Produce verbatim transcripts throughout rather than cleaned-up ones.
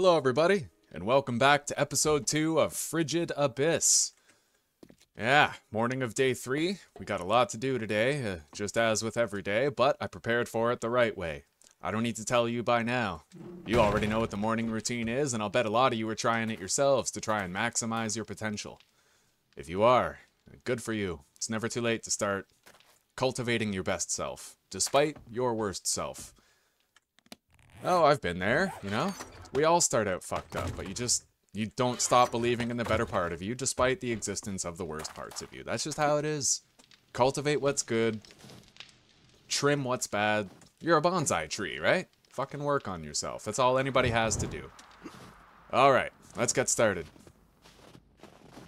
Hello everybody, and welcome back to episode two of Frigid Abyss. Yeah, morning of day three. We got a lot to do today, uh, just as with every day, but I prepared for it the right way. I don't need to tell you by now. You already know what the morning routine is, and I'll bet a lot of you are trying it yourselves to try and maximize your potential. If you are, good for you. It's never too late to start cultivating your best self, despite your worst self. Oh, I've been there, you know? We all start out fucked up, but you just, you don't stop believing in the better part of you despite the existence of the worst parts of you. That's just how it is. Cultivate what's good. Trim what's bad. You're a bonsai tree, right? Fucking work on yourself. That's all anybody has to do. Alright, let's get started.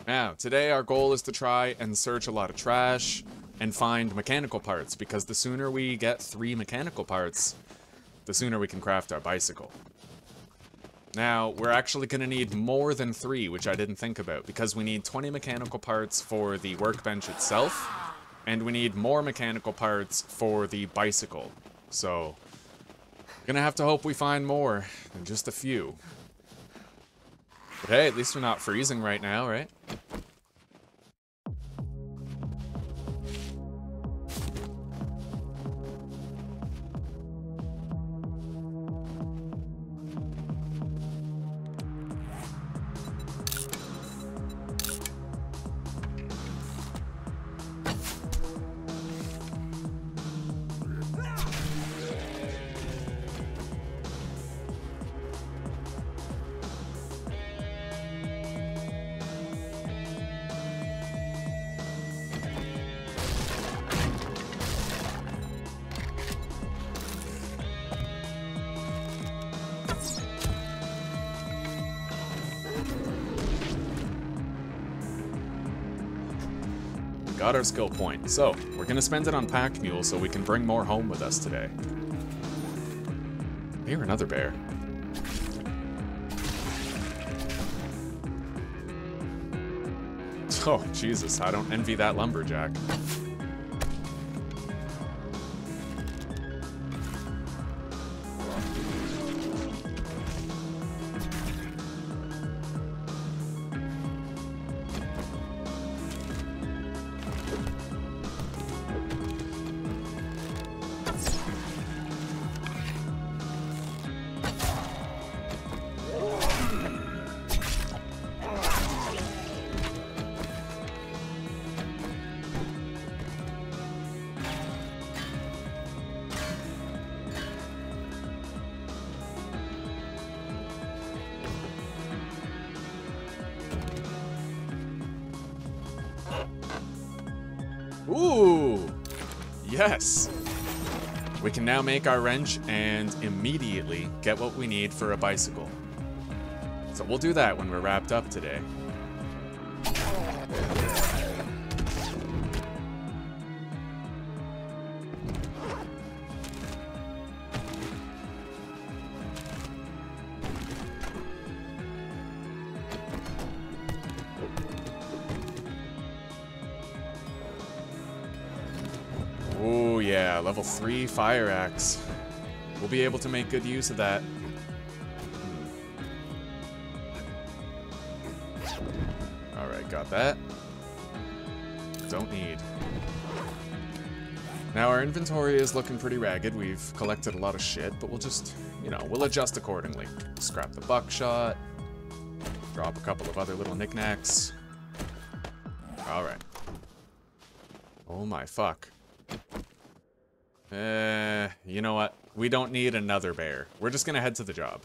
Now, today our goal is to try and search a lot of trash and find mechanical parts, because the sooner we get three mechanical parts, the sooner we can craft our bicycle. Now, we're actually going to need more than three, which I didn't think about, because we need twenty mechanical parts for the workbench itself, and we need more mechanical parts for the bicycle. So, going to have to hope we find more than just a few. But hey, at least we're not freezing right now, right? Got our skill point, so we're gonna spend it on pack mule so we can bring more home with us today. Here, another bear. Oh, Jesus, I don't envy that lumberjack. Ooh, yes! We can now make our wrench and immediately get what we need for a bicycle. So we'll do that when we're wrapped up today. Yeah, level three fire axe. We'll be able to make good use of that. Alright, got that. Don't need. Now our inventory is looking pretty ragged. We've collected a lot of shit, but we'll just, you know, we'll adjust accordingly. Scrap the buckshot. Drop a couple of other little knickknacks. Alright. Oh my fuck. Uh, you know what? We don't need another bear. We're just gonna head to the job.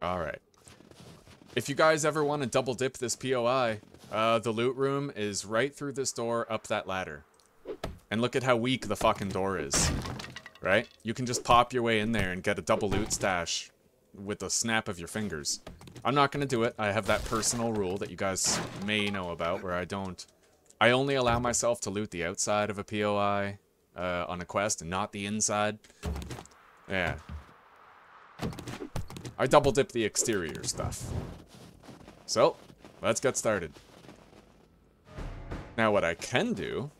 Alright. If you guys ever want to double dip this P O I, uh, the loot room is right through this door up that ladder. And look at how weak the fucking door is. Right? You can just pop your way in there and get a double loot stash with the snap of your fingers. I'm not gonna do it. I have that personal rule that you guys may know about where I don't... I only allow myself to loot the outside of a P O I uh, on a quest and not the inside. Yeah. I double dip the exterior stuff. So, let's get started. Now what I can do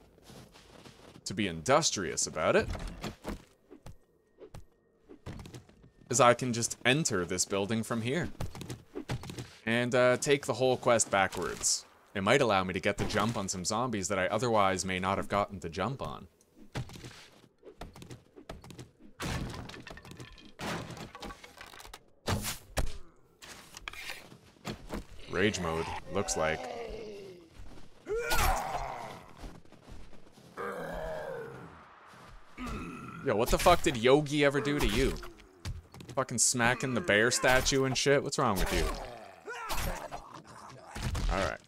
to be industrious about it, is I can just enter this building from here and uh, take the whole quest backwards. It might allow me to get the jump on some zombies that I otherwise may not have gotten the jump on. Rage mode, looks like. Yo, what the fuck did Yogi ever do to you? Fucking smacking the bear statue and shit? What's wrong with you? Alright.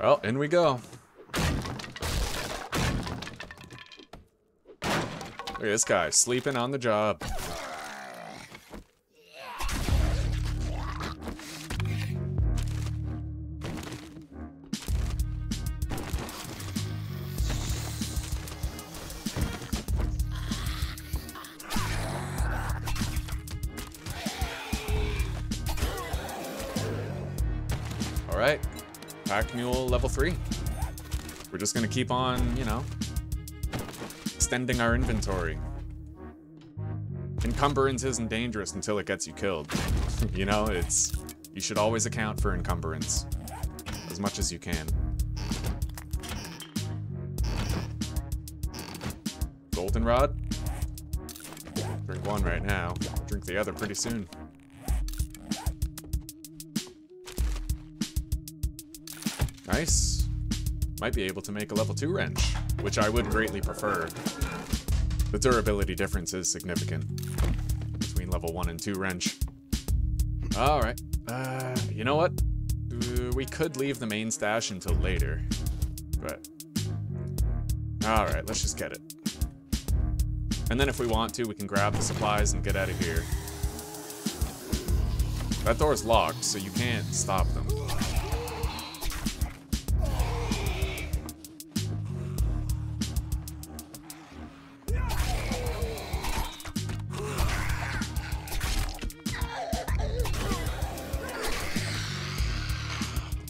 Well, in we go. Look at this guy, sleeping on the job. Mule level three. We're just gonna keep on, you know, extending our inventory. Encumbrance isn't dangerous until it gets you killed. You know, it's, you should always account for encumbrance as much as you can. Goldenrod? Drink one right now. Drink the other pretty soon. Nice. Might be able to make a level two wrench, which I would greatly prefer. The durability difference is significant between level one and two wrench. All right. Uh, you know what? Uh, we could leave the main stash until later, but all right, let's just get it. And then if we want to, we can grab the supplies and get out of here. That door's locked, so you can't stop them.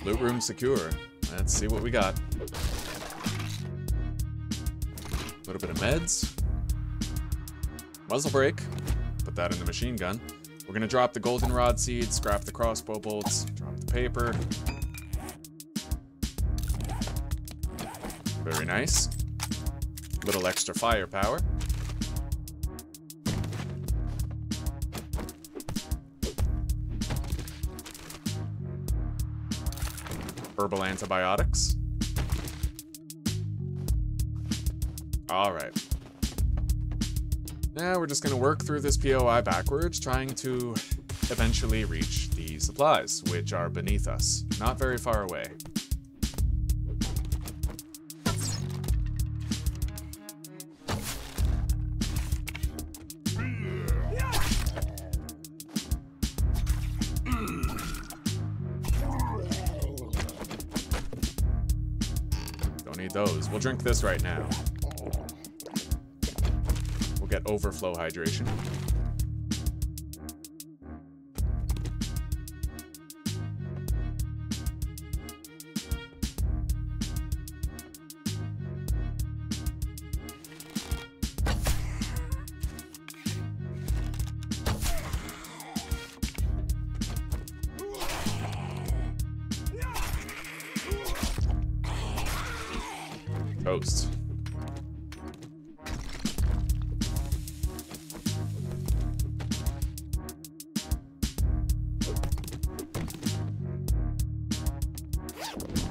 Loot room secure. Let's see what we got. A little bit of meds. Muzzle brake. Put that in the machine gun. We're gonna drop the goldenrod seeds, scrap the crossbow bolts, drop the paper. Very nice. A little extra firepower. Herbal antibiotics. All right. Now we're just gonna work through this P O I backwards, trying to eventually reach the supplies, which are beneath us, not very far away. Those. We'll drink this right now. We'll get overflow hydration. Toast.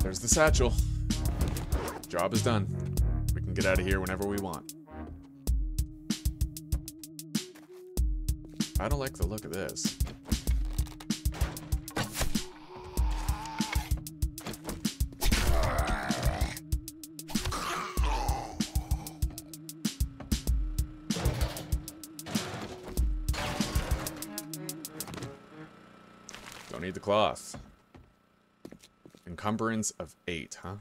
There's the satchel. Job is done. We can get out of here whenever we want. I don't like the look of this. Need the cloth. Encumbrance of eight, huh?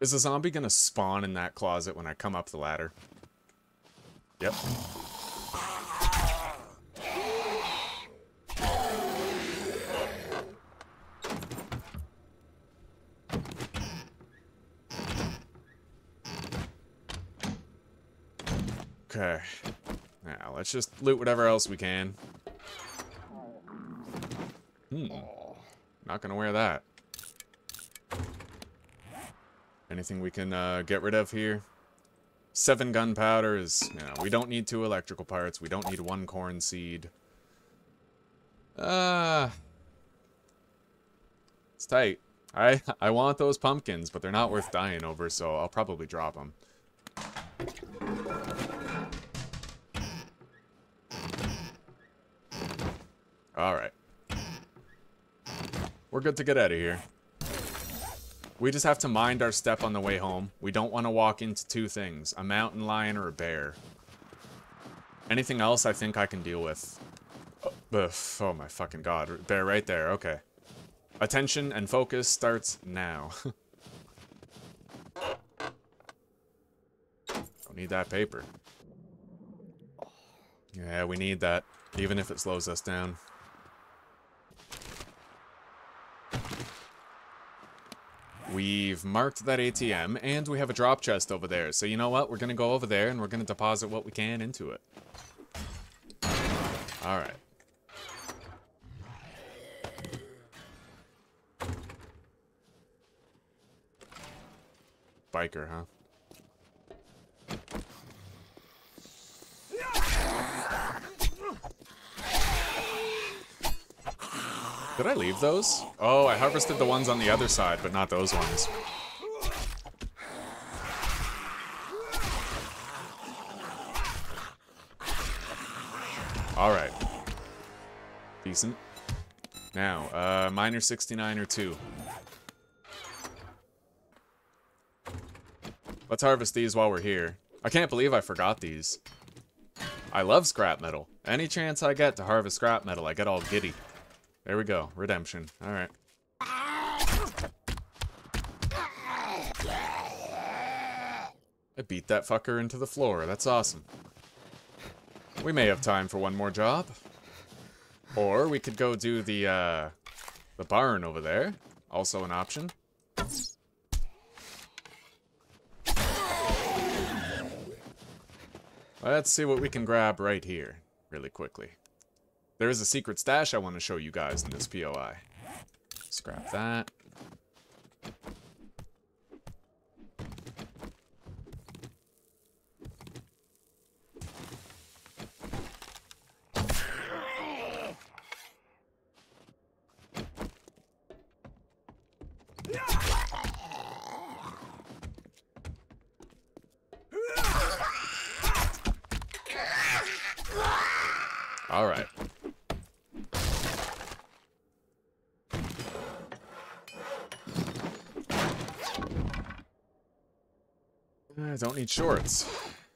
Is the zombie gonna spawn in that closet when I come up the ladder? Yep. Okay. Now, let's just loot whatever else we can. Hmm. Not gonna wear that. Anything we can uh, get rid of here? Seven gunpowder is, you know, we don't need two electrical parts. We don't need one corn seed. Uh, it's tight. I, I want those pumpkins, but they're not worth dying over, so I'll probably drop them. Alright. We're good to get out of here. We just have to mind our step on the way home. We don't want to walk into two things. A mountain lion or a bear. Anything else I think I can deal with. Oh, oh my fucking god. Bear right there. Okay. Attention and focus starts now. Don't need that paper. Yeah, we need that. Even if it slows us down. We've marked that A T M, and we have a drop chest over there. So you know what? We're going to go over there, and we're going to deposit what we can into it. All right. Biker, huh? Did I leave those? Oh, I harvested the ones on the other side, but not those ones. Alright. Decent. Now, uh, minor sixty-nine or two. Let's harvest these while we're here. I can't believe I forgot these. I love scrap metal. Any chance I get to harvest scrap metal, I get all giddy. There we go. Redemption. All right. I beat that fucker into the floor. That's awesome. We may have time for one more job. Or we could go do the, uh, the barn over there. Also an option. Let's see what we can grab right here really quickly. There is a secret stash I want to show you guys in this P O I. Scrap that. All right. I don't need shorts.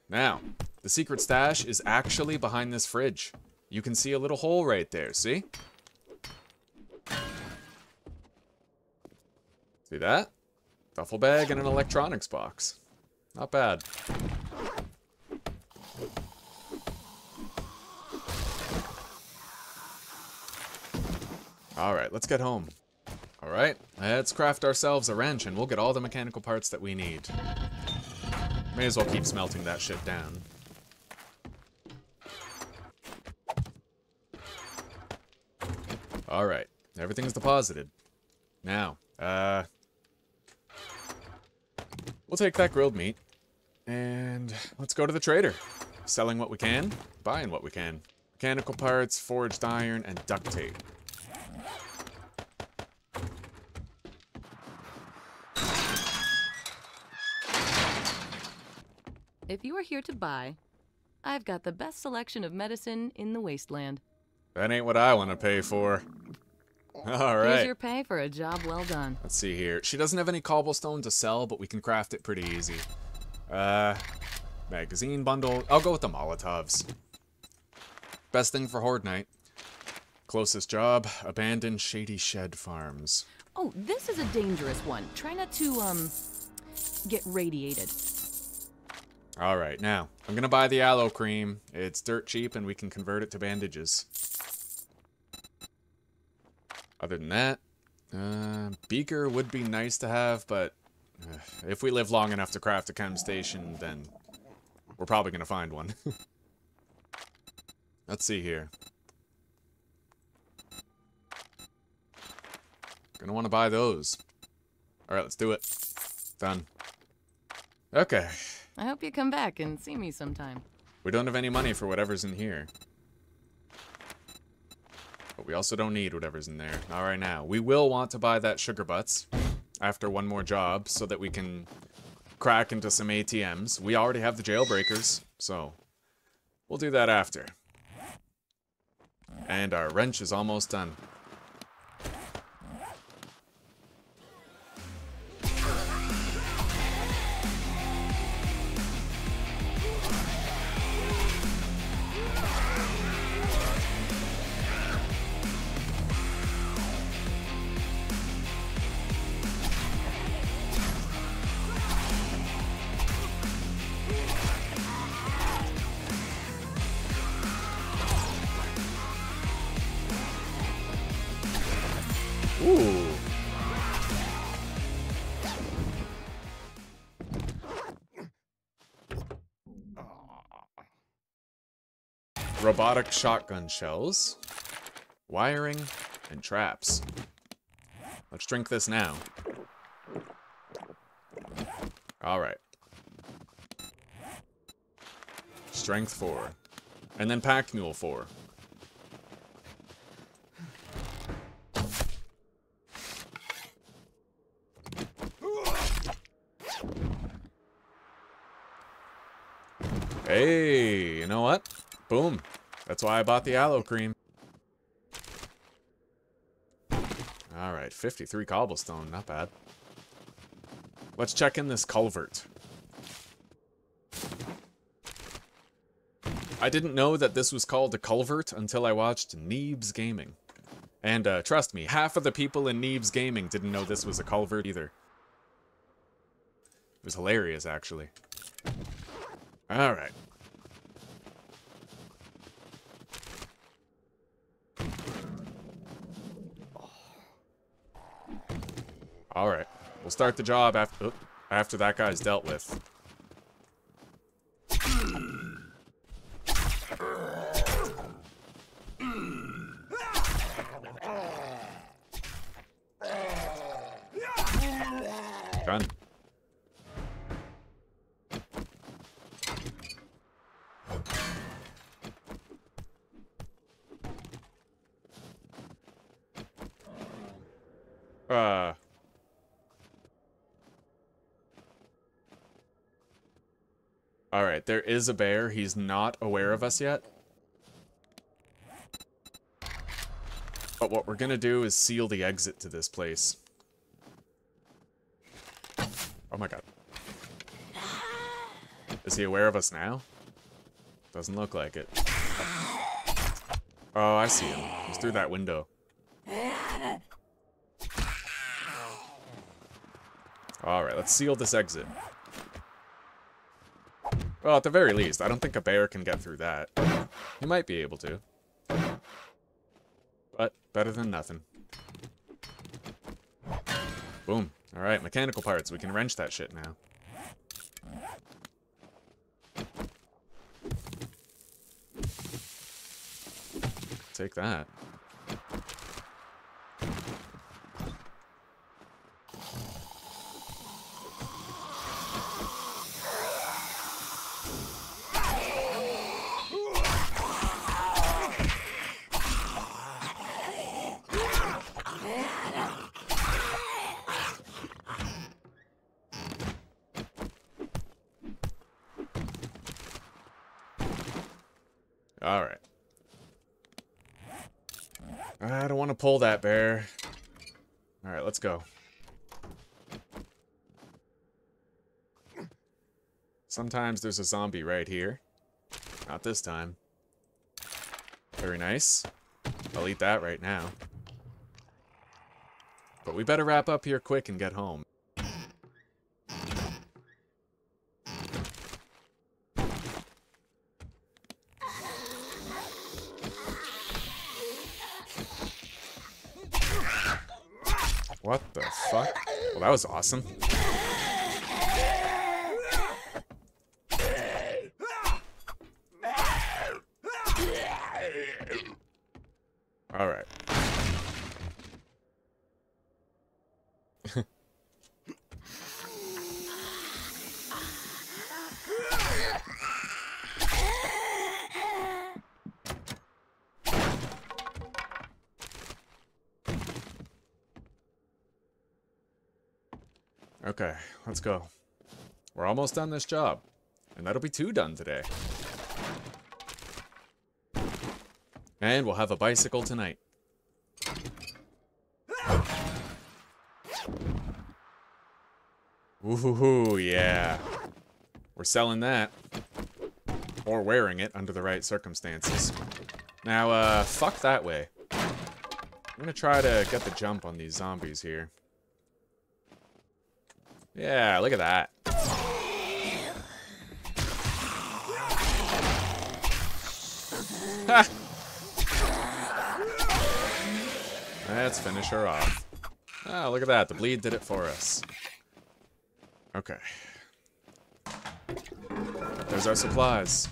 Now, the secret stash is actually behind this fridge. You can see a little hole right there, see? See that? Duffel bag and an electronics box. Not bad. Alright, let's get home. Alright, let's craft ourselves a wrench and we'll get all the mechanical parts that we need. May as well keep smelting that shit down. Alright, everything's deposited. Now, uh... we'll take that grilled meat, and let's go to the trader. Selling what we can, buying what we can. Mechanical parts, forged iron, and duct tape. If you are here to buy, I've got the best selection of medicine in the wasteland. That ain't what I want to pay for. All right. Here's your pay for a job well done. Let's see here. She doesn't have any cobblestone to sell, but we can craft it pretty easy. Uh, magazine bundle. I'll go with the Molotovs. Best thing for Horde Night. Closest job, abandoned Shady Shed Farms. Oh, this is a dangerous one. Try not to, um... get radiated. All right, now I'm gonna buy the aloe cream. It's dirt cheap and we can convert it to bandages. Other than that, uh, beaker would be nice to have, but uh, if we live long enough to craft a chem station, then we're probably gonna find one. Let's see here. Gonna want to buy those. All right, let's do it. Done. Okay. I hope you come back and see me sometime. We don't have any money for whatever's in here. But we also don't need whatever's in there. All right, now. We will want to buy that sugar butts after one more job so that we can crack into some A T Ms. We already have the jailbreakers, so we'll do that after. And our wrench is almost done. Ooh. Robotic shotgun shells, wiring, and traps. Let's drink this now. All right. Strength four. And then pack mule four. Hey, you know what? Boom. That's why I bought the aloe cream. All right, fifty-three cobblestone, not bad. Let's check in this culvert. I didn't know that this was called a culvert until I watched Neebs Gaming. And uh, trust me, half of the people in Neebs Gaming didn't know this was a culvert either. It was hilarious, actually. All right. All right. We'll start the job after oh, after that guy's dealt with. Done. Uh, all right, there is a bear. He's not aware of us yet. But what we're gonna do is seal the exit to this place. Oh my god. Is he aware of us now? Doesn't look like it. Oh, I see him. He's through that window. All right, let's seal this exit. Well, at the very least, I don't think a bear can get through that. He might be able to. But better than nothing. Boom. All right, mechanical parts. We can wrench that shit now. Take that. All right. I don't want to pull that bear. All right, let's go. Sometimes there's a zombie right here. Not this time. Very nice. I'll eat that right now. But we better wrap up here quick and get home. What the fuck? Well, that was awesome. All right. Okay, let's go. We're almost done this job. And that'll be two done today. And we'll have a bicycle tonight. Ooh, yeah. We're selling that. Or wearing it under the right circumstances. Now, uh, fuck that way. I'm gonna try to get the jump on these zombies here. Yeah, look at that. Ha! Let's finish her off. Ah, look at that. The bleed did it for us. Okay. There's our supplies.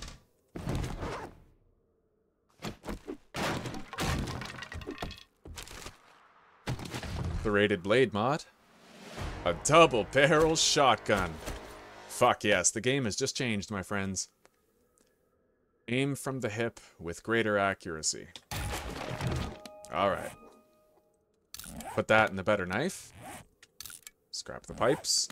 The rated blade mod. A double barrel shotgun. Fuck yes, the game has just changed, my friends. Aim from the hip with greater accuracy. Alright. Put that in the better knife. Scrap the pipes.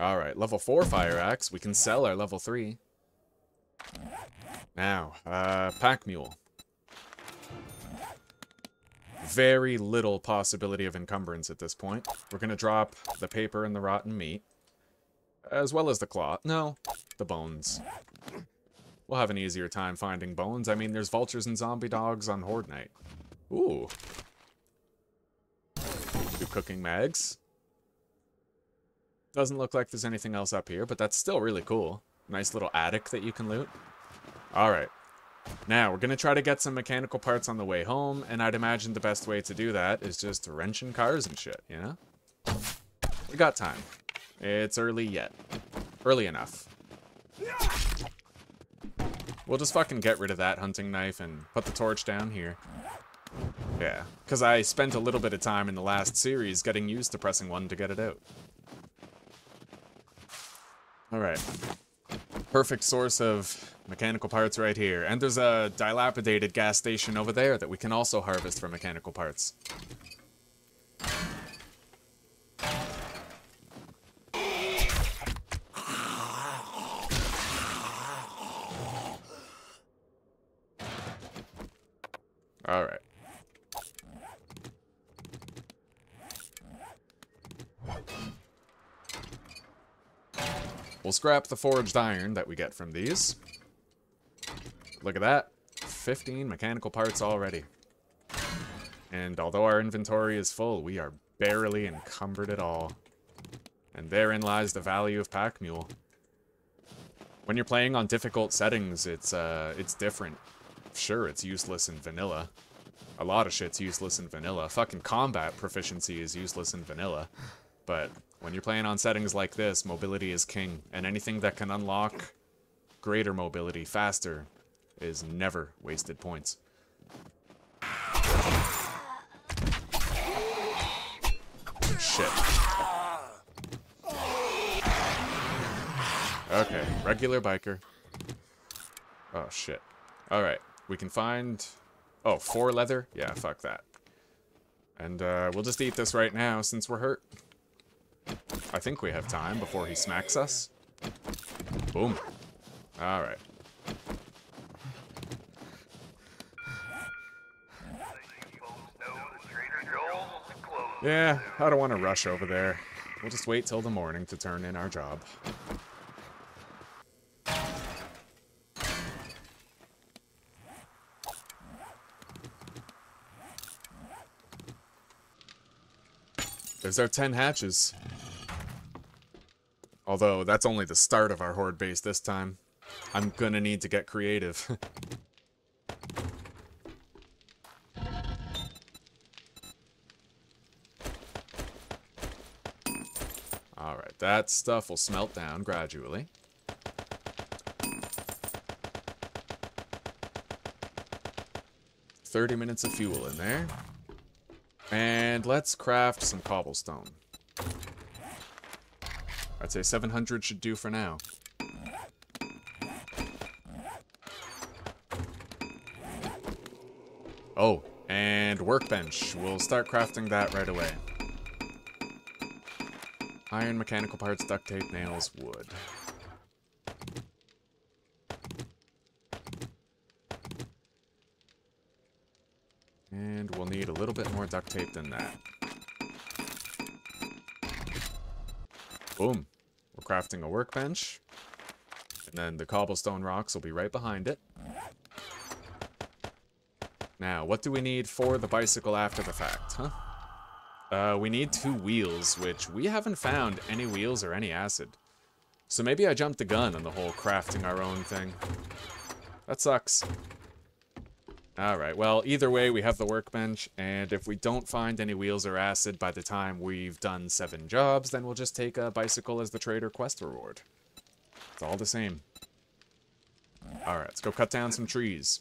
Alright, level four fire axe. We can sell our level three. Now, uh, pack mule. Very little possibility of encumbrance at this point. We're gonna drop the paper and the rotten meat. As well as the claw. No, the bones. We'll have an easier time finding bones. I mean, there's vultures and zombie dogs on Horde Night. Ooh. Two cooking mags. Doesn't look like there's anything else up here, but that's still really cool. Nice little attic that you can loot. All right, now we're gonna try to get some mechanical parts on the way home, and I'd imagine the best way to do that is just wrenching cars and shit, you know? We got time. It's early yet. Early enough. We'll just fucking get rid of that hunting knife and put the torch down here. Yeah, because I spent a little bit of time in the last series getting used to pressing one to get it out. All right. Perfect source of mechanical parts right here. And there's a dilapidated gas station over there that we can also harvest for mechanical parts. All right. We'll scrap the forged iron that we get from these. Look at that. fifteen mechanical parts already. And although our inventory is full, we are barely encumbered at all. And therein lies the value of Pack Mule. When you're playing on difficult settings, it's uh, it's different. Sure, it's useless in vanilla. A lot of shit's useless in vanilla. Fucking combat proficiency is useless in vanilla. But when you're playing on settings like this, mobility is king, and anything that can unlock greater mobility faster is never wasted points. Shit. Okay, regular biker. Oh, shit. Alright, we can find... Oh, four leather? Yeah, fuck that. And uh, we'll just eat this right now since we're hurt. I think we have time before he smacks us. Boom. Alright. Yeah, I don't want to rush over there. We'll just wait till the morning to turn in our job. There's our ten hatches. Although, that's only the start of our horde base this time. I'm gonna need to get creative. Alright, that stuff will smelt down gradually. thirty minutes of fuel in there. And let's craft some cobblestone. I'd say seven hundred should do for now. Oh, and workbench. We'll start crafting that right away. Iron, mechanical parts, duct tape, nails, wood. And we'll need a little bit more duct tape than that. Boom. We're crafting a workbench. And then the cobblestone rocks will be right behind it. Now, what do we need for the bicycle after the fact, huh? Uh, we need two wheels, which we haven't found any wheels or any acid. So maybe I jumped the gun on the whole crafting our own thing. That sucks. Alright, well, either way, we have the workbench, and if we don't find any wheels or acid by the time we've done seven jobs, then we'll just take a bicycle as the trade or quest reward. It's all the same. Alright, let's go cut down some trees.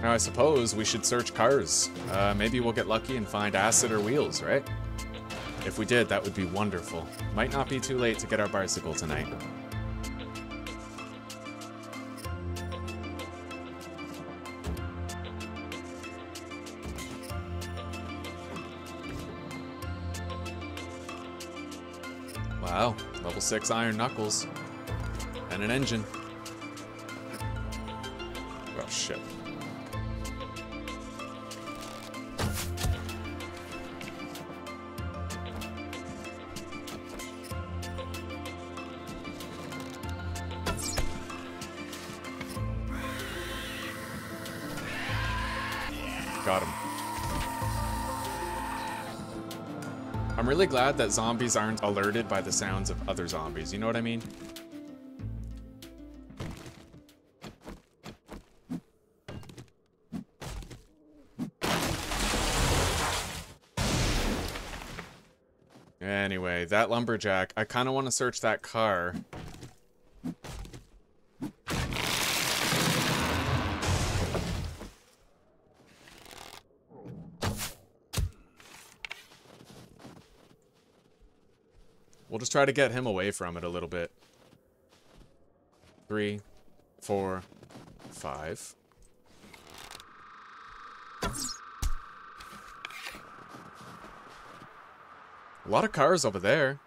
Now, I suppose we should search cars. Uh, maybe we'll get lucky and find acid or wheels, right? If we did, that would be wonderful. Might not be too late to get our bicycle tonight. Wow, level six iron knuckles. And an engine. Oh, shit. Got him. I'm really glad that zombies aren't alerted by the sounds of other zombies, you know what I mean? Anyway, that lumberjack, I kind of want to search that car. We'll just try to get him away from it a little bit. Three, four, five. A lot of cars over there.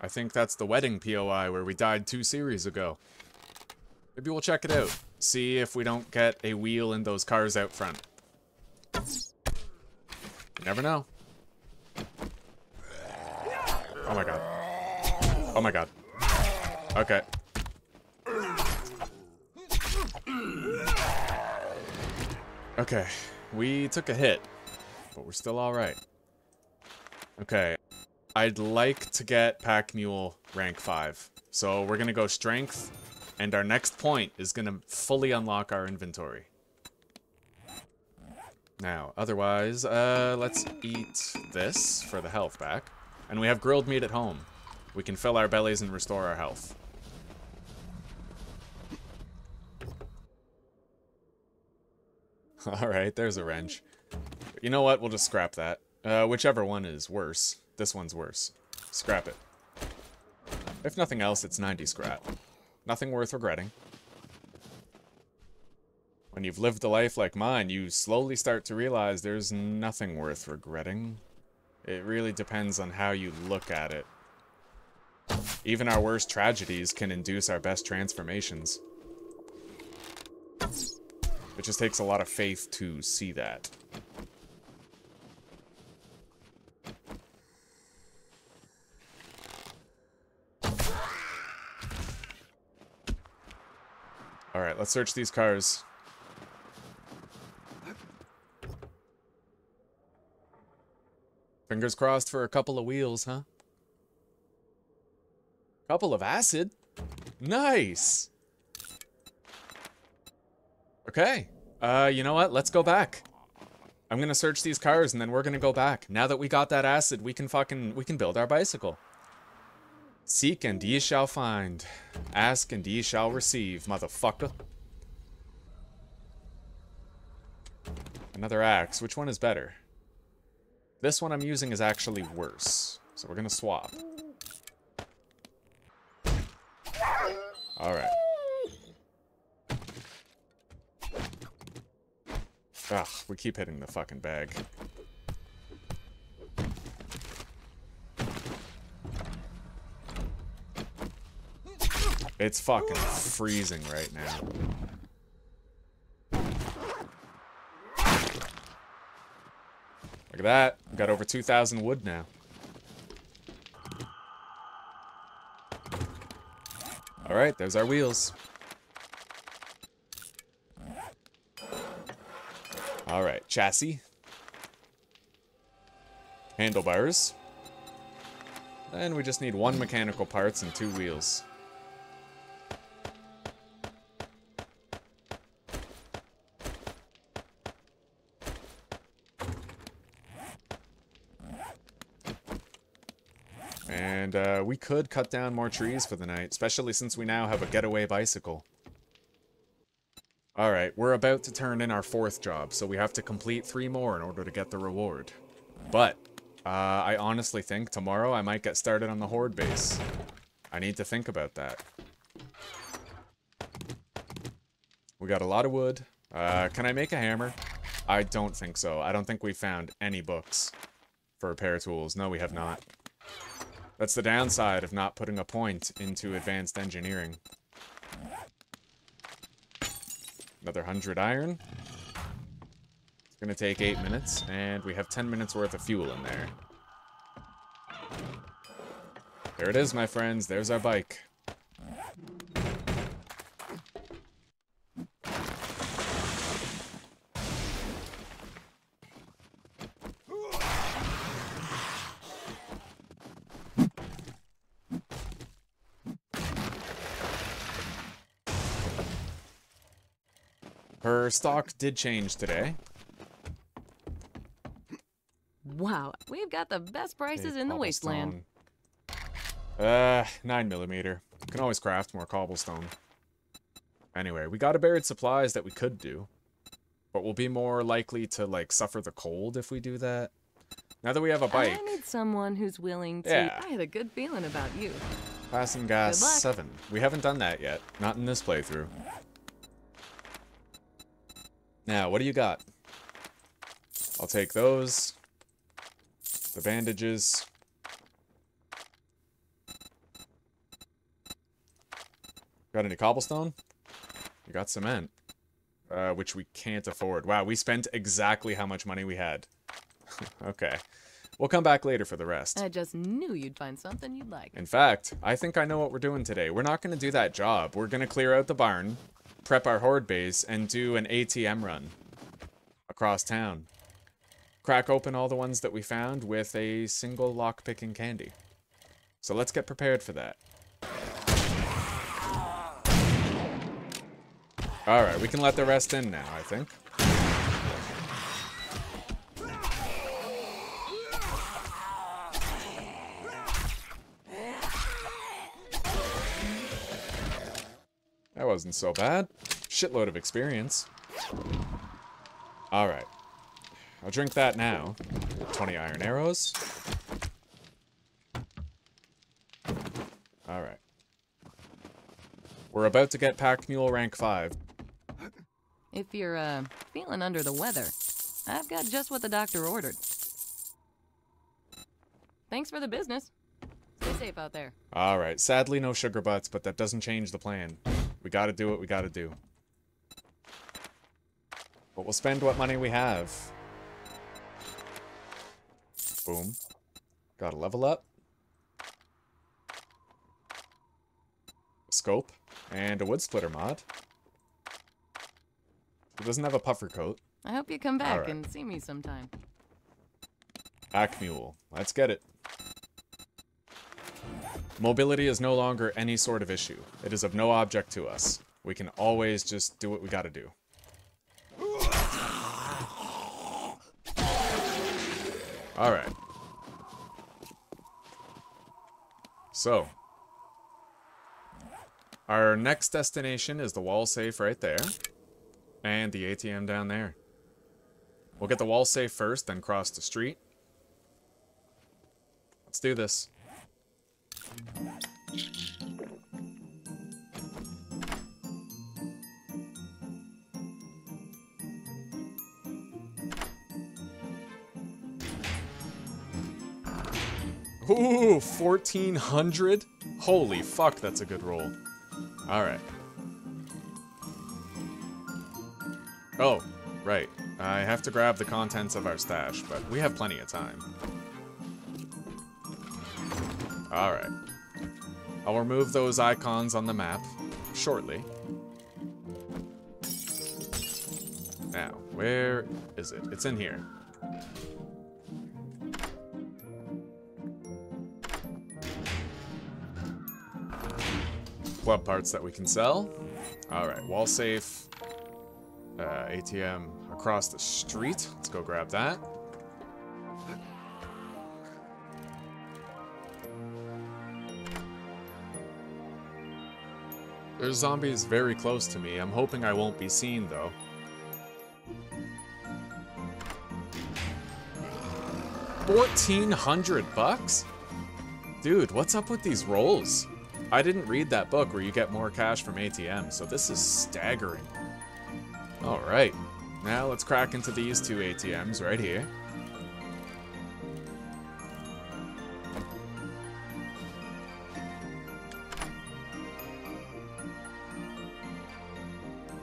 I think that's the wedding P O I where we died two series ago. Maybe we'll check it out. See if we don't get a wheel in those cars out front. You never know. Oh my god. Oh my god. Okay. Okay. We took a hit, but we're still alright. Okay. I'd like to get Pack Mule rank five. So we're gonna go strength, and our next point is gonna fully unlock our inventory. Now, otherwise, uh, let's eat this for the health back. And we have grilled meat at home. We can fill our bellies and restore our health. Alright, there's a wrench. You know what? We'll just scrap that. Uh, whichever one is worse. This one's worse. Scrap it. If nothing else, it's ninety scrap. Nothing worth regretting. When you've lived a life like mine, you slowly start to realize there's nothing worth regretting. It really depends on how you look at it. Even our worst tragedies can induce our best transformations. It just takes a lot of faith to see that. Alright, let's search these cars. Fingers crossed for a couple of wheels, huh? Couple of acid? Nice! Okay. Uh, you know what? Let's go back. I'm gonna search these cars and then we're gonna go back. Now that we got that acid, we can fucking... we can build our bicycle. Seek and ye shall find. Ask and ye shall receive, motherfucker. Another axe. Which one is better? This one I'm using is actually worse. So we're gonna swap. Alright. Ugh, we keep hitting the fucking bag. It's fucking freezing right now. Look at that. We've got over two thousand wood now. Alright, there's our wheels. Alright, chassis. Handlebars. Then we just need one mechanical parts and two wheels. And uh, we could cut down more trees for the night, especially since we now have a getaway bicycle. Alright, we're about to turn in our fourth job, so we have to complete three more in order to get the reward. But, uh, I honestly think tomorrow I might get started on the Horde base. I need to think about that. We got a lot of wood. Uh, can I make a hammer? I don't think so. I don't think we found any books for repair tools. No, we have not. That's the downside of not putting a point into advanced engineering. Another hundred iron. It's gonna take eight minutes, and we have ten minutes worth of fuel in there. There it is, my friends. There's our bike. Her stock did change today. Wow, we've got the best prices in the wasteland. Uh, nine millimeter. Can always craft more cobblestone. Anyway, we got a buried supplies that we could do, but we'll be more likely to like suffer the cold if we do that. Now that we have a bike, I need someone who's willing to. Yeah. I had a good feeling about you. Passing gas seven. We haven't done that yet. Not in this playthrough. Now, what do you got? I'll take those. The bandages. Got any cobblestone? We got cement. Uh, which we can't afford. Wow, we spent exactly how much money we had. Okay. We'll come back later for the rest. I just knew you'd find something you'd like. In fact, I think I know what we're doing today. We're not going to do that job. We're going to clear out the barn, prep our horde base, and do an A T M run across town. Crack open all the ones that we found with a single lockpick and candy. So let's get prepared for that. Alright, we can let the rest in now, I think. That wasn't so bad. Shitload of experience. Alright. I'll drink that now. twenty iron arrows. Alright. We're about to get Pack Mule rank five. If you're, uh, feeling under the weather, I've got just what the doctor ordered. Thanks for the business. Stay safe out there. Alright, sadly no sugar butts, but that doesn't change the plan. We gotta do what we gotta do. But we'll spend what money we have. Boom. Gotta level up. Scope. And a wood splitter mod. It doesn't have a puffer coat. I hope you come back right. and see me sometime. Pack Mule. Let's get it. Mobility is no longer any sort of issue. It is of no object to us. We can always just do what we gotta do. Alright. So. Our next destination is the wall safe right there. And the A T M down there. We'll get the wall safe first, then cross the street. Let's do this. Ooh, fourteen hundred? Holy fuck, that's a good roll. Alright. Oh, right. I have to grab the contents of our stash, but we have plenty of time. Alright. I'll remove those icons on the map shortly. Now, where is it? It's in here. Club parts that we can sell. Alright, wall safe. Uh, A T M across the street. Let's go grab that. There's zombies very close to me. I'm hoping I won't be seen, though. fourteen hundred bucks? Dude, what's up with these rolls? I didn't read that book where you get more cash from A T M, so this is staggering. Alright, now let's crack into these two A T Ms right here.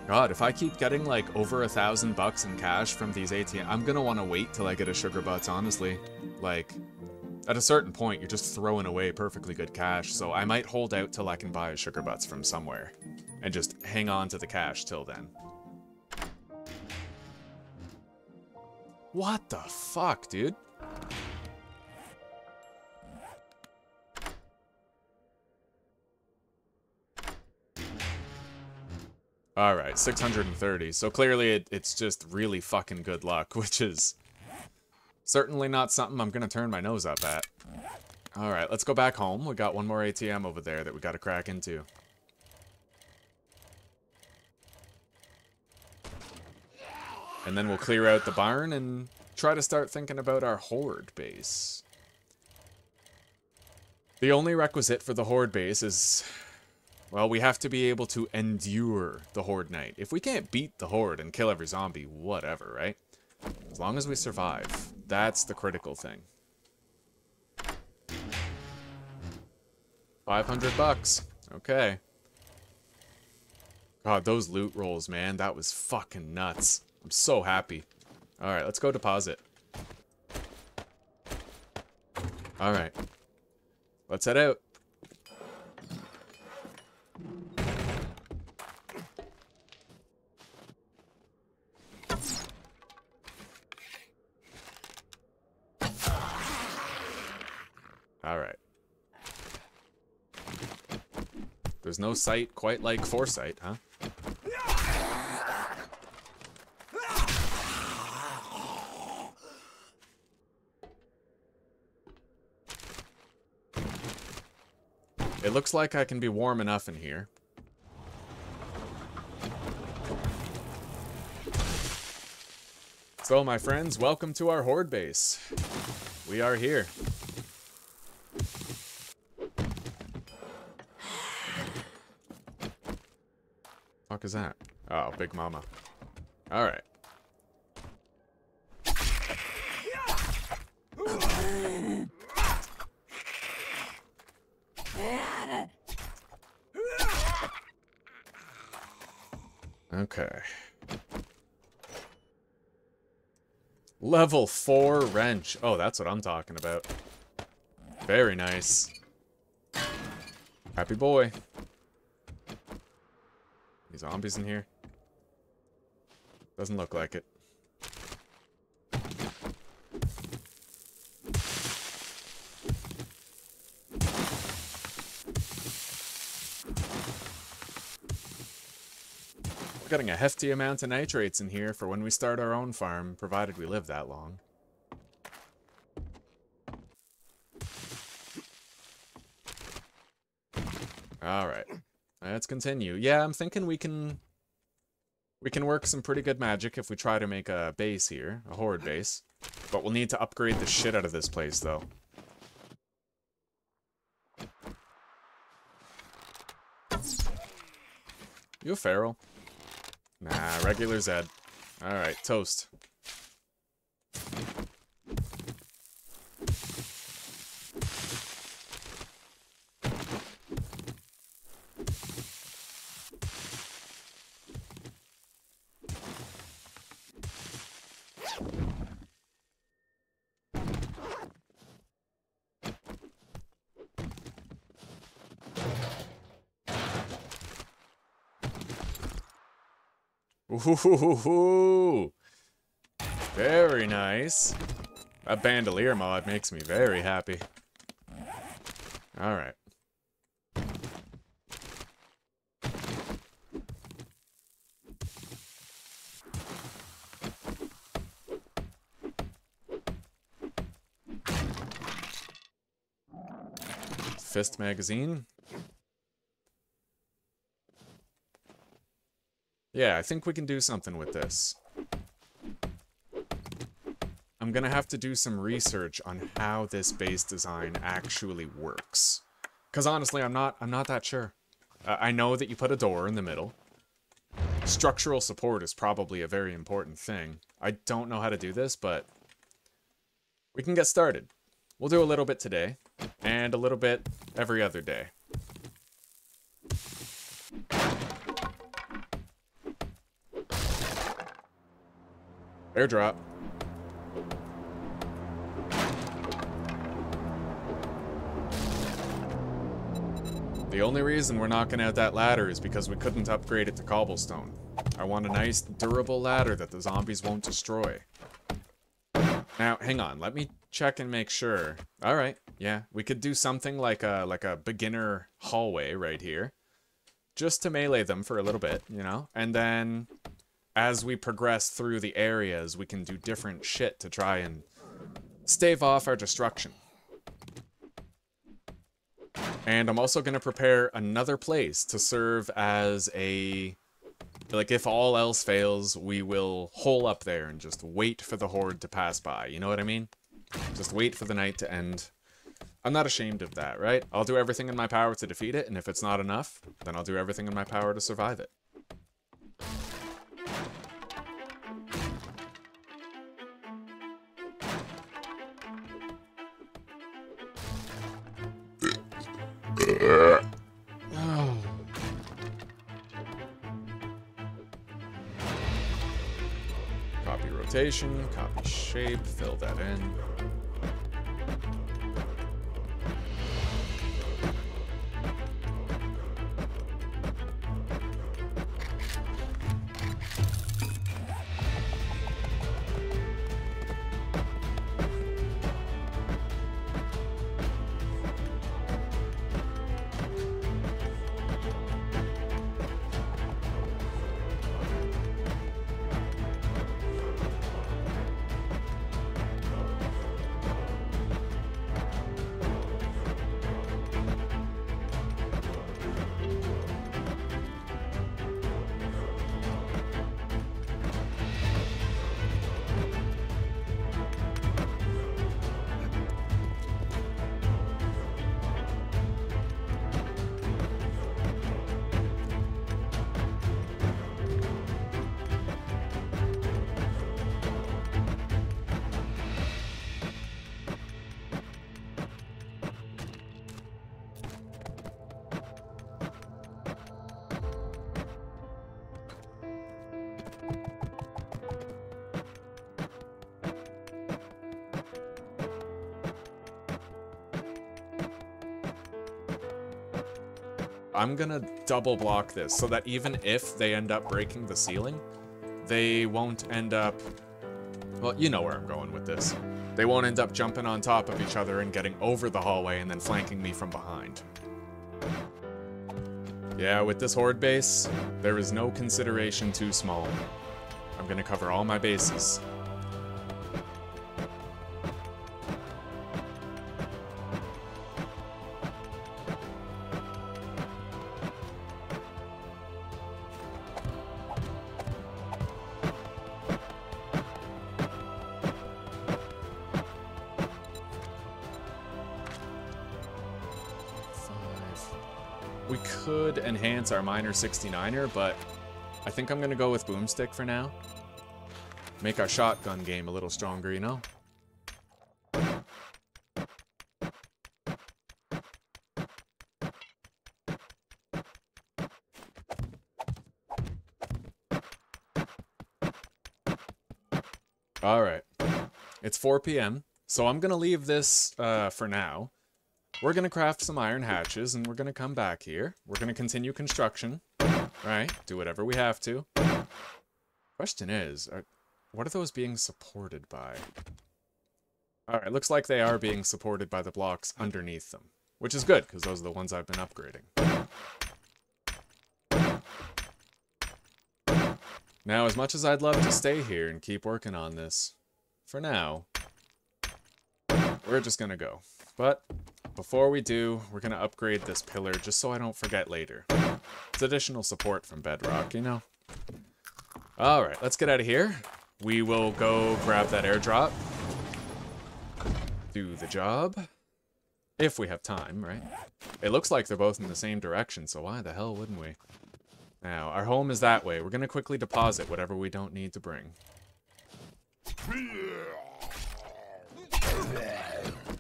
God, if I keep getting like over a thousand bucks in cash from these A T Ms, I'm gonna want to wait till I get a sugar butts, honestly. Like, at a certain point, you're just throwing away perfectly good cash, so I might hold out till I can buy a sugar butts from somewhere. And just hang on to the cash till then. What the fuck, dude? Alright, six hundred thirty. So clearly it, it's just really fucking good luck, which is certainly not something I'm gonna turn my nose up at. Alright, let's go back home. We got one more A T M over there that we gotta crack into. And then we'll clear out the barn and try to start thinking about our horde base. The only requisite for the horde base is, well, we have to be able to endure the horde night. If we can't beat the horde and kill every zombie, whatever, right? As long as we survive, that's the critical thing. five hundred bucks. Okay. God, those loot rolls, man, that was fucking nuts. I'm so happy. Alright, let's go deposit. Alright. Let's head out. Alright. There's no sight quite like foresight, huh? It looks like I can be warm enough in here. So, my friends, welcome to our horde base. We are here. Fuck is that? Oh, Big Mama. All right. Okay. Level four wrench. Oh, that's what I'm talking about. Very nice. Happy boy. Any zombies in here? Doesn't look like it. We're getting a hefty amount of nitrates in here for when we start our own farm, provided we live that long. Alright. Let's continue. Yeah, I'm thinking we can... We can work some pretty good magic if we try to make a base here. A horde base. But we'll need to upgrade the shit out of this place, though. You a feral? Nah, regular Zed. Alright, toast. Ooh, very nice. A bandolier mod makes me very happy. All right. Fist magazine. Yeah, I think we can do something with this. I'm gonna have to do some research on how this base design actually works. Cause honestly, I'm not, I'm not that sure. Uh, I know that you put a door in the middle. Structural support is probably a very important thing. I don't know how to do this, but we can get started. We'll do a little bit today and a little bit every other day. Airdrop. The only reason we're knocking out that ladder is because we couldn't upgrade it to cobblestone. I want a nice, durable ladder that the zombies won't destroy. Now, hang on. Let me check and make sure. All right. Yeah, we could do something like a, like a beginner hallway right here. Just to melee them for a little bit, you know? And then... as we progress through the areas, we can do different shit to try and stave off our destruction. And I'm also going to prepare another place to serve as a... like, if all else fails, we will hole up there and just wait for the horde to pass by. You know what I mean? Just wait for the night to end. I'm not ashamed of that, right? I'll do everything in my power to defeat it, and if it's not enough, then I'll do everything in my power to survive it. Oh. Copy rotation, copy shape, fill that in. I'm gonna double block this so that even if they end up breaking the ceiling, they won't end up... Well, you know where I'm going with this. They won't end up jumping on top of each other and getting over the hallway and then flanking me from behind. Yeah, with this horde base, there is no consideration too small. I'm gonna cover all my bases. We could enhance our minor sixty-niner, but I think I'm gonna go with boomstick for now. Make our shotgun game a little stronger, you know? All right, it's four P M, so I'm gonna leave this uh, for now. We're going to craft some iron hatches, and we're going to come back here. We're going to continue construction, right? Do whatever we have to. Question is, are, what are those being supported by? All right, looks like they are being supported by the blocks underneath them, which is good, because those are the ones I've been upgrading. Now, as much as I'd love to stay here and keep working on this, for now, we're just going to go. But... before we do, we're going to upgrade this pillar just so I don't forget later. It's additional support from bedrock, you know? All right, let's get out of here. We will go grab that airdrop. Do the job. If we have time, right? It looks like they're both in the same direction, so why the hell wouldn't we? Now, our home is that way. We're going to quickly deposit whatever we don't need to bring.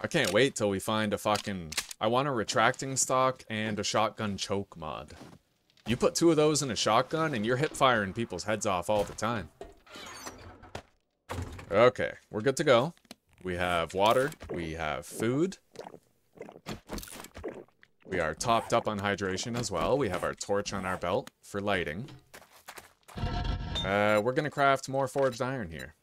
I can't wait till we find a fucking... I want a retracting stock and a shotgun choke mod. You put two of those in a shotgun and you're hip firing people's heads off all the time. Okay, we're good to go. We have water. We have food. We are topped up on hydration as well. We have our torch on our belt for lighting. Uh, we're going to craft more forged iron here.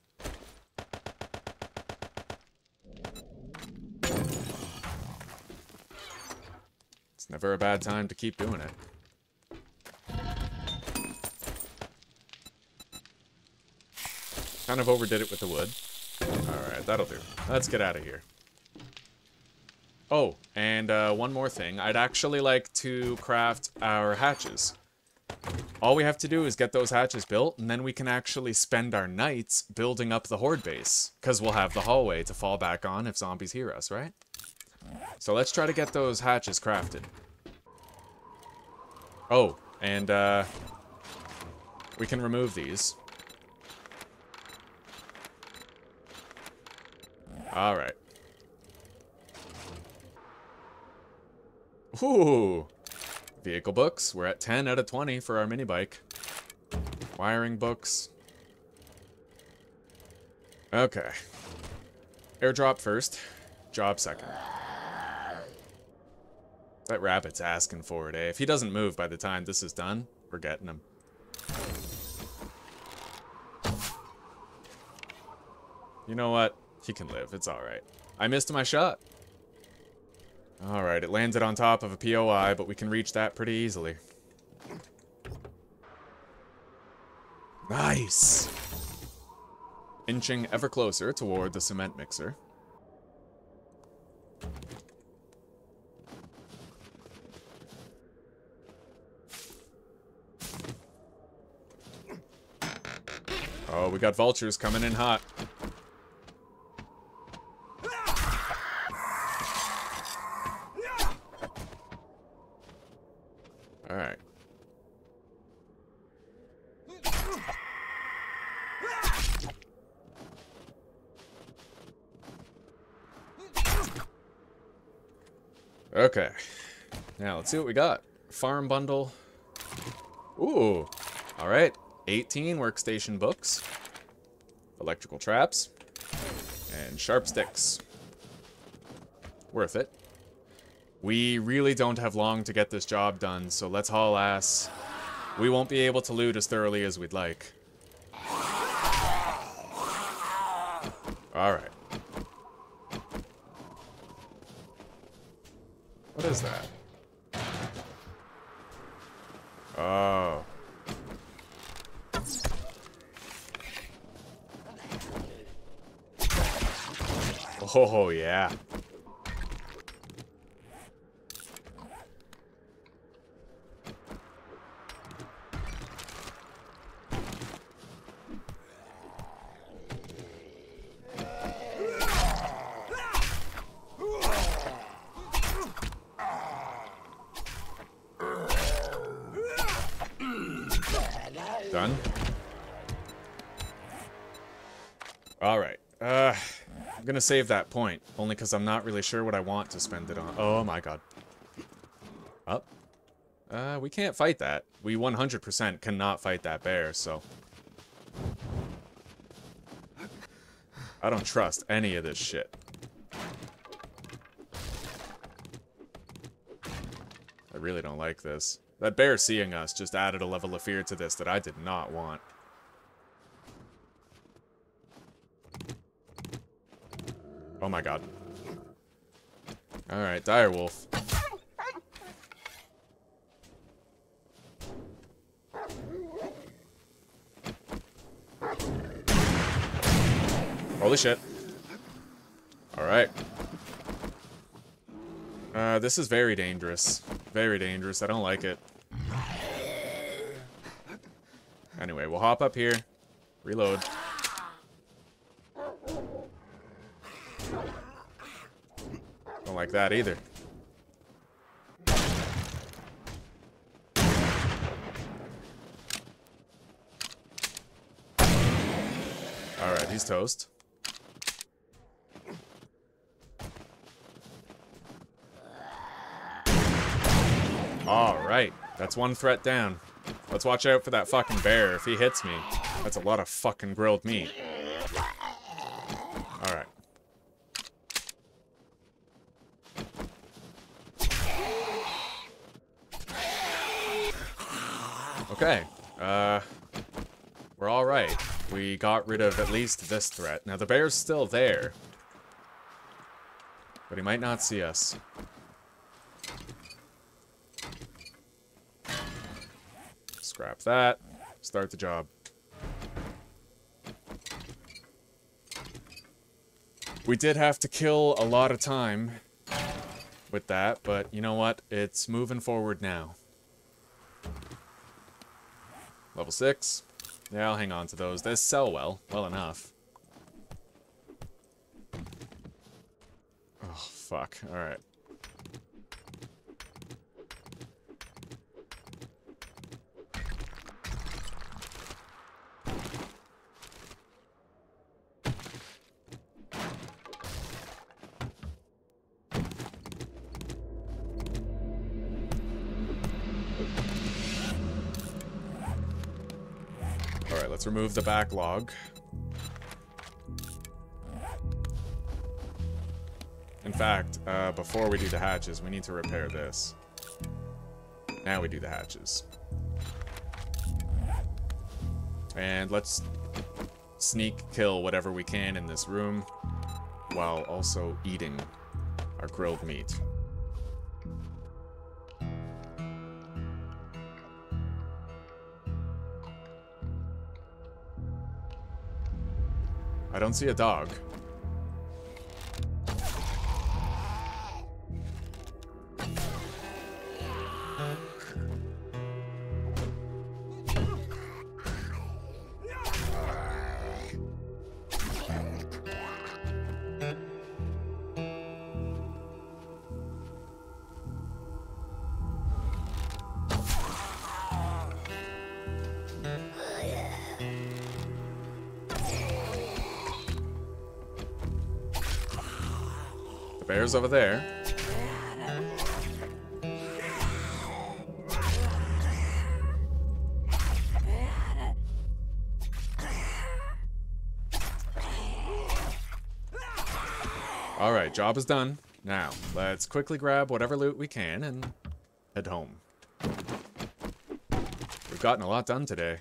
Never a bad time to keep doing it. Kind of overdid it with the wood. Alright, that'll do. Let's get out of here. Oh, and uh, one more thing. I'd actually like to craft our hatches. All we have to do is get those hatches built, and then we can actually spend our nights building up the horde base. Because we'll have the hallway to fall back on if zombies hear us, right? So let's try to get those hatches crafted. Oh, and uh, we can remove these. All right. Ooh, vehicle books. We're at ten out of twenty for our mini bike. Wiring books. Okay. Airdrop first, job second. That rabbit's asking for it, eh? If he doesn't move by the time this is done, we're getting him. You know what? He can live. It's all right. I missed my shot. All right, it landed on top of a P O I, but we can reach that pretty easily. Nice! Inching ever closer toward the cement mixer. Oh, we got vultures coming in hot. All right. Okay. Now, let's see what we got. Farm bundle. Ooh. All right. eighteen workstation books, electrical traps, and sharp sticks. Worth it. We really don't have long to get this job done, so let's haul ass. We won't be able to loot as thoroughly as we'd like. Alright. What is that? Oh. Oh, yeah. Done. All right. Uh, I'm going to save that point, only because I'm not really sure what I want to spend it on. Oh, my God. Up. Uh, we can't fight that. We one hundred percent cannot fight that bear, so. I don't trust any of this shit. I really don't like this. That bear seeing us just added a level of fear to this that I did not want. Oh my God. Alright, direwolf. Holy shit. Alright. Uh, this is very dangerous. Very dangerous. I don't like it. Anyway, we'll hop up here. Reload. Don't like that either. Alright, he's toast. Alright, that's one threat down. Let's watch out for that fucking bear. If he hits me, that's a lot of fucking grilled meat. Alright. Okay, uh, we're alright. We got rid of at least this threat. Now the bear's still there, but he might not see us. Scrap that. Start the job. We did have to kill a lot of time with that, but you know what? It's moving forward now. Level six. Yeah, I'll hang on to those. They sell well. Well enough. Oh, fuck. Alright. Let's remove the backlog. In fact, uh, before we do the hatches, we need to repair this. Now we do the hatches. And let's sneak kill whatever we can in this room while also eating our grilled meat. I don't see a dog. Bear's over there. All right, job is done. Now, let's quickly grab whatever loot we can and head home. We've gotten a lot done today.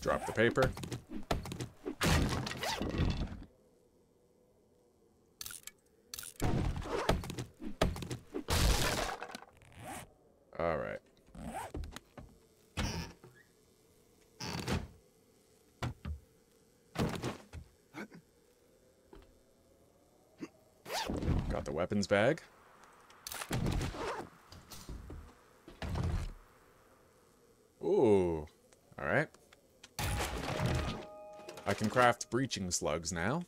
Drop the paper. All right. Got the weapons bag. Ooh. All right. I can craft breaching slugs now.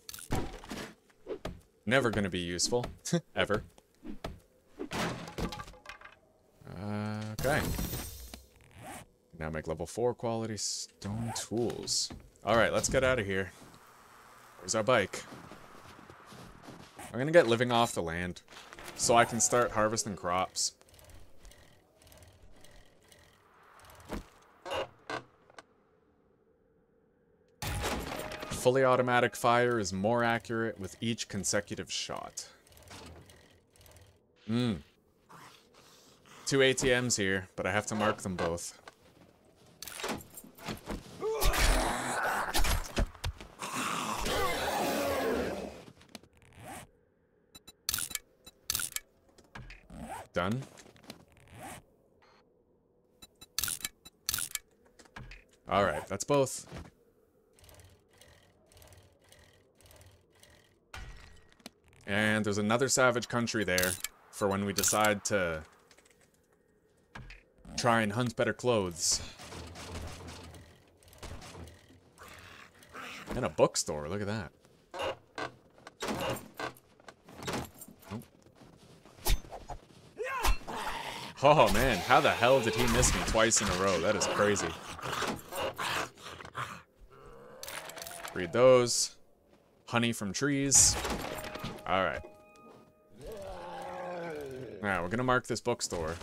Never gonna be useful, ever. Okay. Now make level four quality stone tools. All right, let's get out of here. Where's our bike? I'm gonna get living off the land so I can start harvesting crops. Fully automatic fire is more accurate with each consecutive shot. Mmm. Two A T Ms here, but I have to mark them both. Done. All right, that's both. And there's another savage country there for when we decide to try and hunt better clothes. And a bookstore, look at that. Oh. Oh man, how the hell did he miss me twice in a row? That is crazy. Read those. Honey from trees. Alright. Now we're gonna mark this bookstore.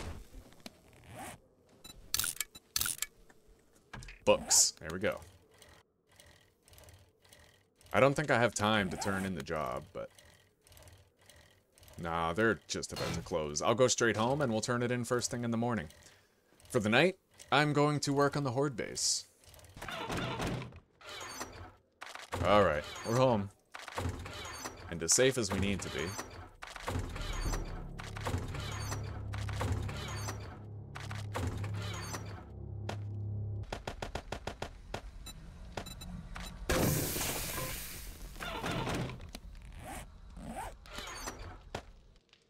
Books. There we go. I don't think I have time to turn in the job, but... Nah, they're just about to close. I'll go straight home and we'll turn it in first thing in the morning. For the night, I'm going to work on the Horde base. Alright, we're home. And as safe as we need to be.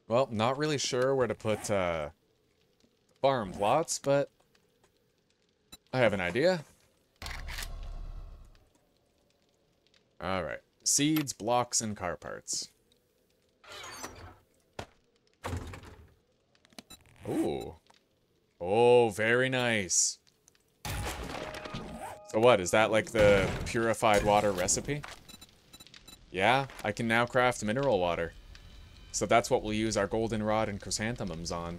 Well, not really sure where to put uh, farm plots, but I have an idea. All right, seeds, blocks, and car parts. Ooh. Oh, very nice. So what, is that like the purified water recipe? Yeah, I can now craft mineral water. So that's what we'll use our goldenrod and chrysanthemums on.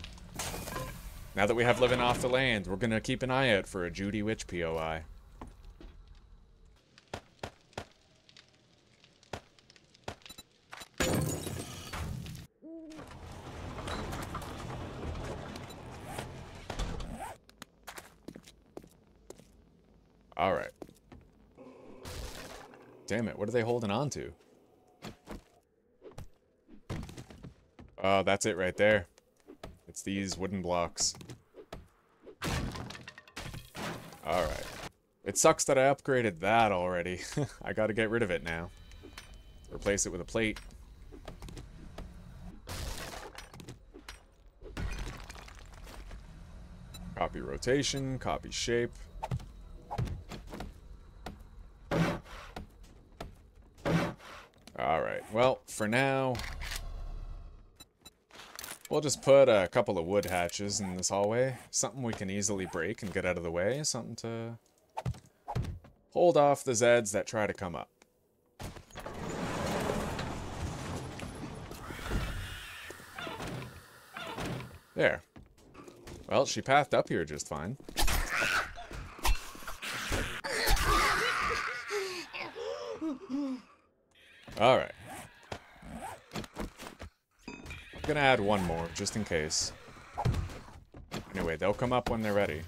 Now that we have living off the land, we're gonna keep an eye out for a Judy Witch P O I. All right. Damn it, what are they holding on to? Oh, that's it right there. It's these wooden blocks. Alright. It sucks that I upgraded that already. I gotta get rid of it now. Replace it with a plate. Copy rotation, copy shape. Alright, well, for now... We'll just put a couple of wood hatches in this hallway. Something we can easily break and get out of the way. Something to hold off the Zeds that try to come up. There. Well, she pathed up here just fine. Alright. I'm gonna add one more, just in case. Anyway, they'll come up when they're ready.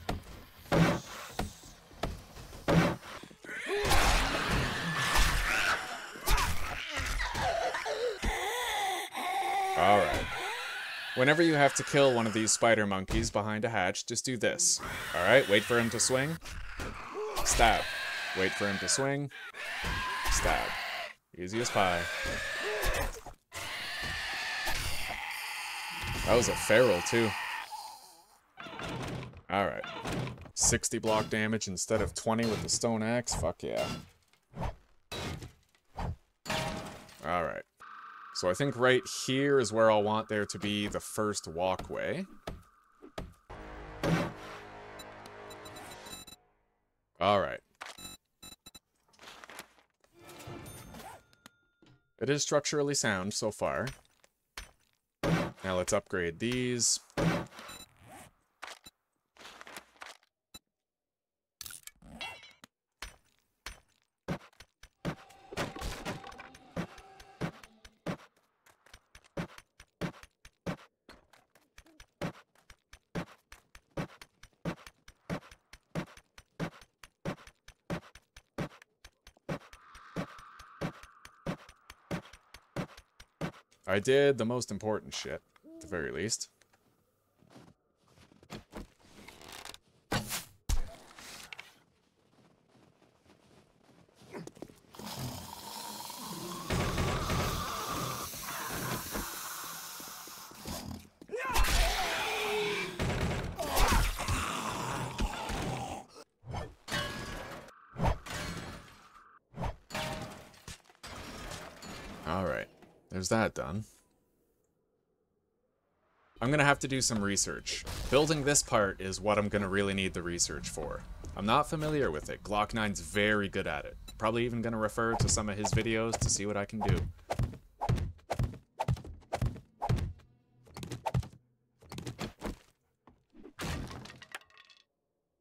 Alright. Whenever you have to kill one of these spider monkeys behind a hatch, just do this. Alright, wait for him to swing. Stab. Wait for him to swing. Stab. Easy as pie. That was a feral, too. Alright. sixty block damage instead of twenty with the stone axe? Fuck yeah. Alright. So I think right here is where I'll want there to be the first walkway. Alright. It is structurally sound so far. Now let's upgrade these. I did the most important shit, at the very least. There's that done. I'm gonna have to do some research. Building this part is what I'm gonna really need the research for. I'm not familiar with it. Glock nine's very good at it. Probably even gonna refer to some of his videos to see what I can do.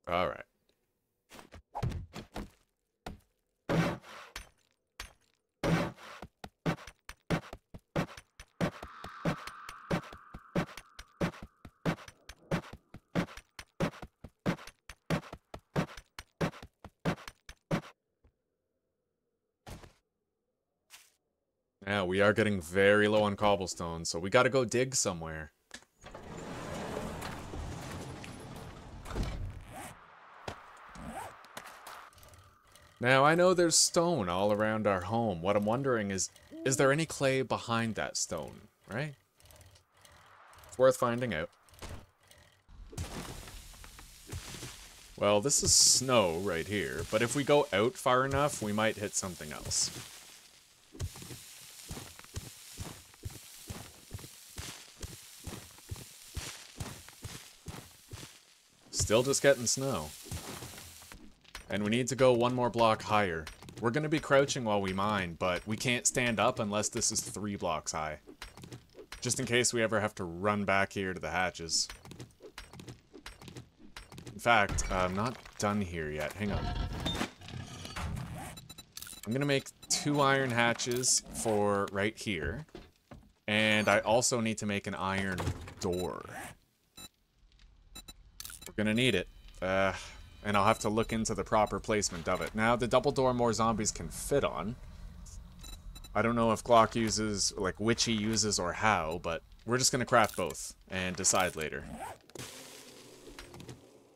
Alright. Yeah, we are getting very low on cobblestone, so we gotta go dig somewhere. Now, I know there's stone all around our home. What I'm wondering is, is there any clay behind that stone, right? It's worth finding out. Well, this is snow right here, but if we go out far enough, we might hit something else. Still just getting snow. And we need to go one more block higher. We're gonna be crouching while we mine, but we can't stand up unless this is three blocks high. Just in case we ever have to run back here to the hatches. In fact, uh, I'm not done here yet. Hang on. I'm gonna make two iron hatches for right here. And I also need to make an iron door. Gonna need it, uh, and I'll have to look into the proper placement of it. Now, the double door more zombies can fit on. I don't know if Glock uses, like, which he uses or how, but we're just gonna craft both and decide later.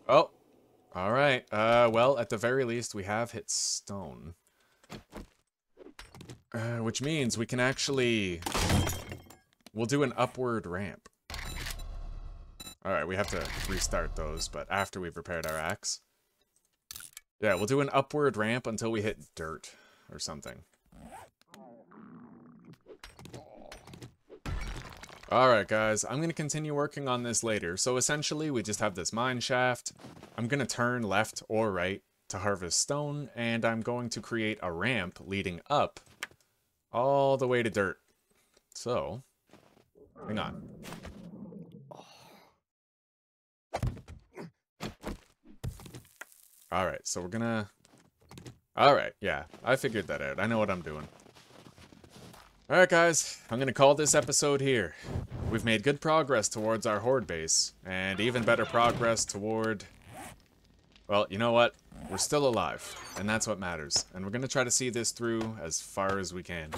Oh, all right. Uh, well, at the very least, we have hit stone, uh, which means we can actually we'll do an upward ramp. Alright, we have to restart those, but after we've repaired our axe. Yeah, we'll do an upward ramp until we hit dirt or something. Alright, guys, I'm going to continue working on this later. So essentially, we just have this mine shaft. I'm going to turn left or right to harvest stone, and I'm going to create a ramp leading up all the way to dirt. So, hang on. All right, so we're gonna... All right, yeah, I figured that out. I know what I'm doing. All right, guys, I'm gonna call this episode here. We've made good progress towards our horde base, and even better progress toward... Well, you know what? We're still alive, and that's what matters. And we're gonna try to see this through as far as we can.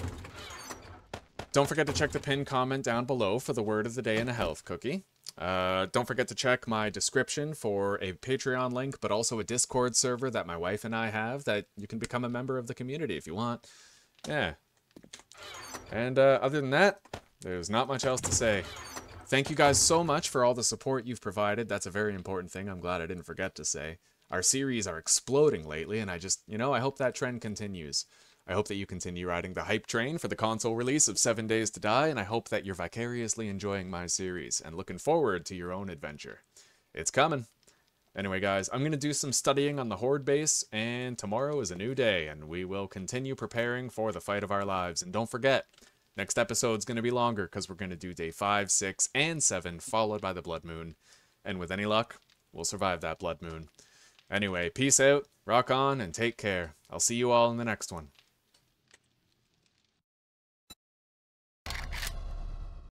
Don't forget to check the pinned comment down below for the word of the day and a health cookie. Uh, don't forget to check my description for a Patreon link, but also a Discord server that my wife and I have that you can become a member of the community if you want. Yeah. And uh, other than that, there's not much else to say. Thank you guys so much for all the support you've provided. That's a very important thing. I'm glad I didn't forget to say. Our series are exploding lately, and I just, you know, I hope that trend continues. I hope that you continue riding the hype train for the console release of seven days to die, and I hope that you're vicariously enjoying my series and looking forward to your own adventure. It's coming. Anyway, guys, I'm going to do some studying on the horde base, and tomorrow is a new day, and we will continue preparing for the fight of our lives. And don't forget, next episode's going to be longer because we're going to do day five, six, and seven, followed by the blood moon. And with any luck, we'll survive that blood moon. Anyway, peace out, rock on, and take care. I'll see you all in the next one.